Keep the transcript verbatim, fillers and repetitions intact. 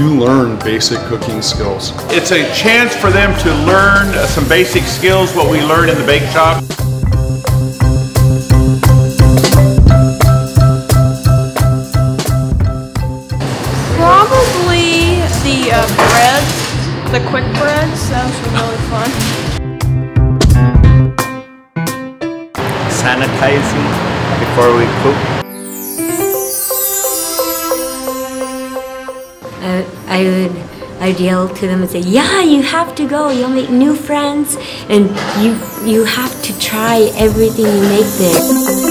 you learn basic cooking skills. It's a chance for them to learn some basic skills, what we learned in the bake shop. Probably the uh, breads, the quick breads, those were really fun. Sanitizing before we cook. I, I would I'd yell to them and say, "Yeah, you have to go. You'll make new friends, and you you have to try everything you make there."